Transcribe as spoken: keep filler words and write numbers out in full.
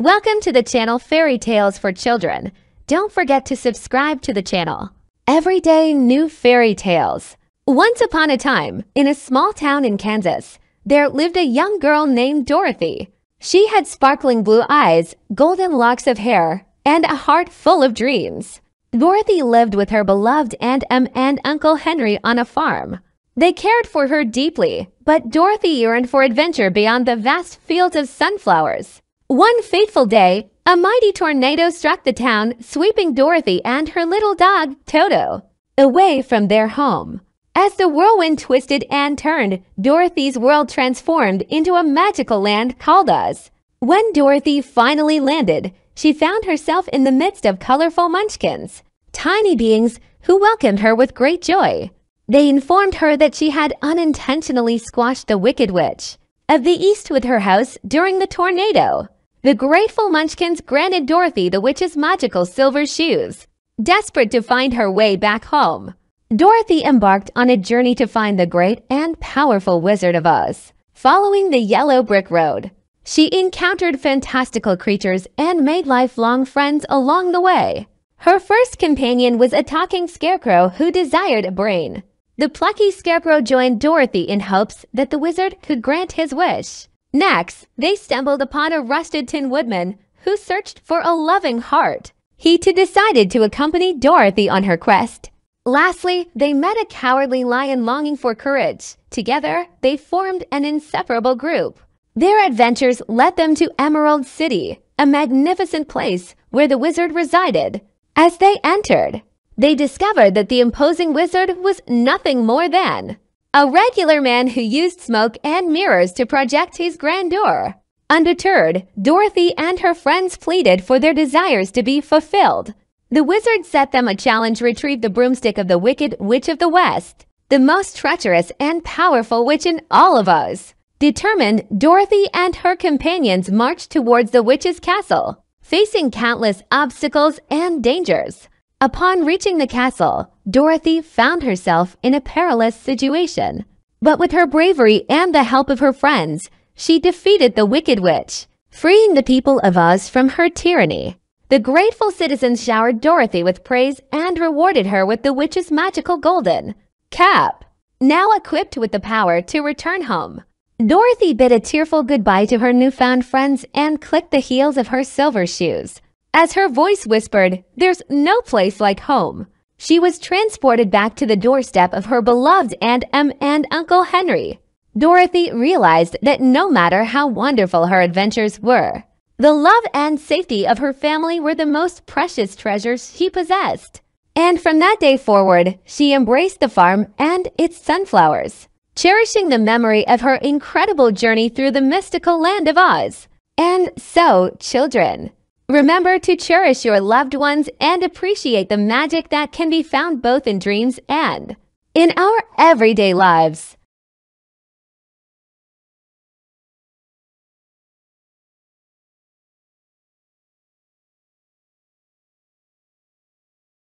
Welcome to the channel Fairy Tales for Children. Don't forget to subscribe to the channel. Every day, new fairy tales. Once upon a time, in a small town in Kansas, there lived a young girl named Dorothy. She had sparkling blue eyes, golden locks of hair, and a heart full of dreams. Dorothy lived with her beloved Aunt Em and Uncle Henry on a farm. They cared for her deeply, but Dorothy yearned for adventure beyond the vast fields of sunflowers. One fateful day, a mighty tornado struck the town, sweeping Dorothy and her little dog, Toto, away from their home. As the whirlwind twisted and turned, Dorothy's world transformed into a magical land called Oz. When Dorothy finally landed, she found herself in the midst of colorful munchkins, tiny beings who welcomed her with great joy. They informed her that she had unintentionally squashed the Wicked Witch of the East with her house during the tornado. The grateful munchkins granted Dorothy the witch's magical silver shoes. Desperate to find her way back home, Dorothy embarked on a journey to find the great and powerful Wizard of Oz. Following the Yellow Brick Road, she encountered fantastical creatures and made lifelong friends along the way. Her first companion was a talking scarecrow who desired a brain. The plucky scarecrow joined Dorothy in hopes that the wizard could grant his wish. Next, they stumbled upon a rusted tin woodman who searched for a loving heart. He too decided to accompany Dorothy on her quest. Lastly, they met a cowardly lion longing for courage. Together, they formed an inseparable group. Their adventures led them to Emerald City, a magnificent place where the wizard resided. As they entered, they discovered that the imposing wizard was nothing more than a regular man who used smoke and mirrors to project his grandeur. Undeterred, Dorothy and her friends pleaded for their desires to be fulfilled. The wizard set them a challenge: retrieve the broomstick of the Wicked Witch of the West, the most treacherous and powerful witch in all of Oz. Determined, Dorothy and her companions marched towards the witch's castle, facing countless obstacles and dangers. Upon reaching the castle, Dorothy found herself in a perilous situation. But with her bravery and the help of her friends, she defeated the Wicked Witch, freeing the people of Oz from her tyranny. The grateful citizens showered Dorothy with praise and rewarded her with the witch's magical golden cap. Now equipped with the power to return home, Dorothy bid a tearful goodbye to her newfound friends and clicked the heels of her silver shoes. As her voice whispered, "There's no place like home," she was transported back to the doorstep of her beloved Aunt Em and Uncle Henry. Dorothy realized that no matter how wonderful her adventures were, the love and safety of her family were the most precious treasures she possessed. And from that day forward, she embraced the farm and its sunflowers, cherishing the memory of her incredible journey through the mystical land of Oz. And so, children, remember to cherish your loved ones and appreciate the magic that can be found both in dreams and in our everyday lives.